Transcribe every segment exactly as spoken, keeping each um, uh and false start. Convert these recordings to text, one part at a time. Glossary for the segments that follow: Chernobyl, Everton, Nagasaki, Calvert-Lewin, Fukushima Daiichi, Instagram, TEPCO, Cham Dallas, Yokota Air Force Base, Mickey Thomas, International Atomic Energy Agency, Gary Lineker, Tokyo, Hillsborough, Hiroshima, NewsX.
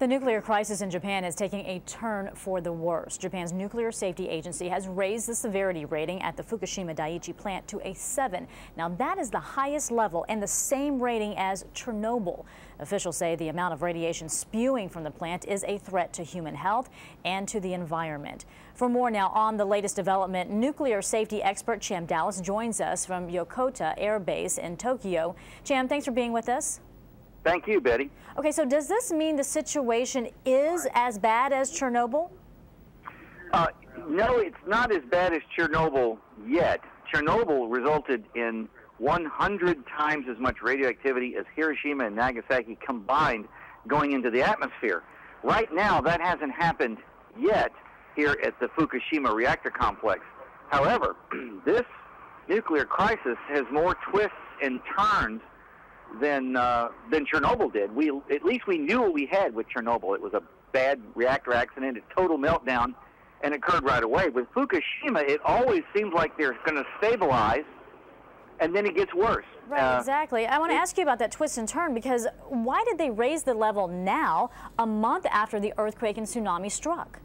The nuclear crisis in Japan is taking a turn for the worse. Japan's Nuclear Safety Agency has raised the severity rating at the Fukushima Daiichi plant to a seven. Now that is the highest level and the same rating as Chernobyl. Officials say the amount of radiation spewing from the plant is a threat to human health and to the environment. For more now on the latest development, nuclear safety expert Cham Dallas joins us from Yokota Air Base in Tokyo. Cham, thanks for being with us. Thank you, Betty. Okay, so does this mean the situation is as bad as Chernobyl? Uh, no, it's not as bad as Chernobyl yet. Chernobyl resulted in one hundred times as much radioactivity as Hiroshima and Nagasaki combined going into the atmosphere. Right now, that hasn't happened yet here at the Fukushima reactor complex. However, this nuclear crisis has more twists and turns than uh, than Chernobyl did. We at least we knew what we had with Chernobyl. It was a bad reactor accident, a total meltdown, and occurred right away. With Fukushima, it always seems like they're going to stabilize, and then it gets worse. Right, uh, exactly. I want to ask you about that twist and turn, because why did they raise the level now, a month after the earthquake and tsunami struck?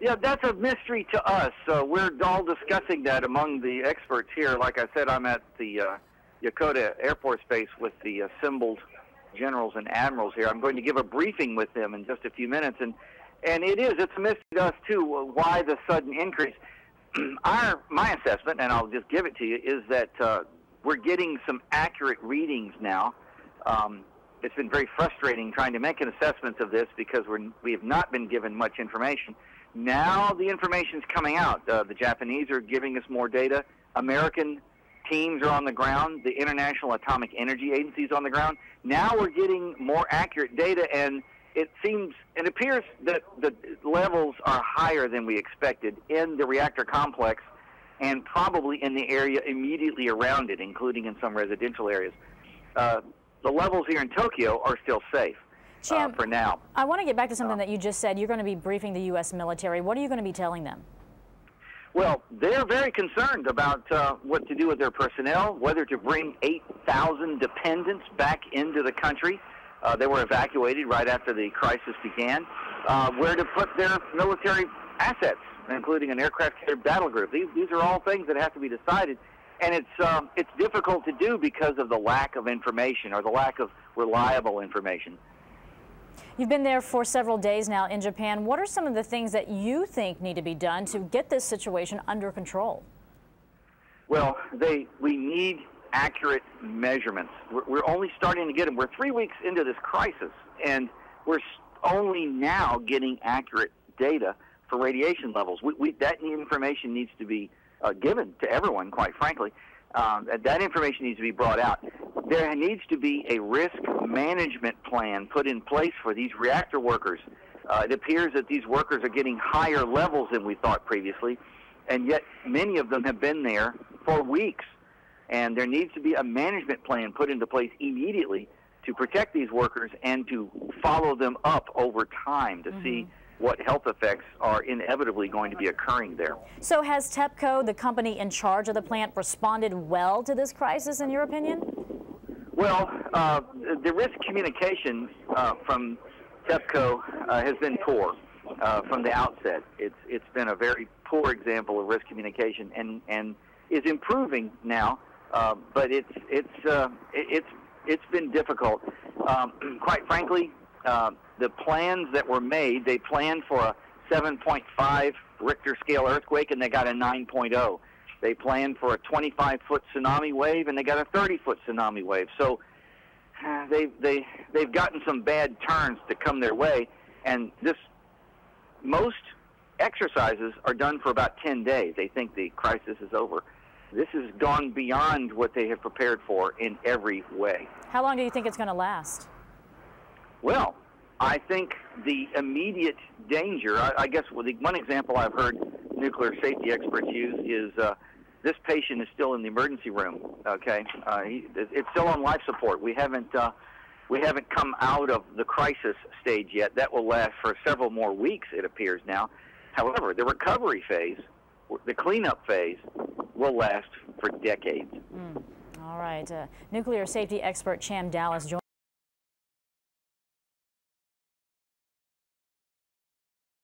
Yeah, that's a mystery to us. Uh, we're all discussing that among the experts here. Like I said, I'm at the Uh, Yokota Air Force Base with the assembled generals and admirals here. I'm going to give a briefing with them in just a few minutes, and and it is it's mystery to us too why the sudden increase. Our my assessment, and I'll just give it to you, is that uh, we're getting some accurate readings now. Um, it's been very frustrating trying to make an assessment of this because we're we have not been given much information. Now the information's coming out. Uh, the Japanese are giving us more data. American teams are on the ground, the International Atomic Energy Agency is on the ground. Now we're getting more accurate data, and it seems, it appears that the levels are higher than we expected in the reactor complex and probably in the area immediately around it, including in some residential areas. Uh, the levels here in Tokyo are still safe Cham, uh, for now. I want to get back to something uh, that you just said. You're going to be briefing the U S military. What are you going to be telling them? Well, they're very concerned about uh, what to do with their personnel, whether to bring eight thousand dependents back into the country. Uh, they were evacuated right after the crisis began. Uh, where to put their military assets, including an aircraft carrier battle group. These, these are all things that have to be decided, and it's, um, it's difficult to do because of the lack of information or the lack of reliable information. You've been there for several days now in Japan. What are some of the things that you think need to be done to get this situation under control? Well, they, we need accurate measurements. We're, we're only starting to get them. We're three weeks into this crisis, and we're only now getting accurate data for radiation levels. We, we, that information needs to be uh, given to everyone, quite frankly. Um, that information needs to be brought out. There needs to be a risk management plan put in place for these reactor workers. Uh, it appears that these workers are getting higher levels than we thought previously, and yet many of them have been there for weeks. And there needs to be a management plan put into place immediately to protect these workers and to follow them up over time to mm-hmm. see what health effects are inevitably going to be occurring there. So has TEPCO, the company in charge of the plant, responded well to this crisis, in your opinion? Well, uh, the risk communication uh, from TEPCO uh, has been poor uh, from the outset. It's, it's been a very poor example of risk communication, and, and is improving now, uh, but it's, it's, uh, it's, it's been difficult. Um, quite frankly, Uh, the plans that were made, they planned for a seven point five Richter scale earthquake, and they got a nine point oh. They planned for a twenty-five foot tsunami wave, and they got a thirty foot tsunami wave. So uh, they, they, they've gotten some bad turns to come their way, and this, most exercises are done for about ten days. They think the crisis is over. This has gone beyond what they have prepared for in every way. How long do you think it's going to last? Well, I think the immediate danger, I, I guess well, the one example I've heard nuclear safety experts use is uh, this patient is still in the emergency room, okay? Uh, he, it's still on life support. We haven't, uh, we haven't come out of the crisis stage yet. That will last for several more weeks, it appears now. However, the recovery phase, the cleanup phase, will last for decades. Mm. All right. Uh, nuclear safety expert Cham Dallas joined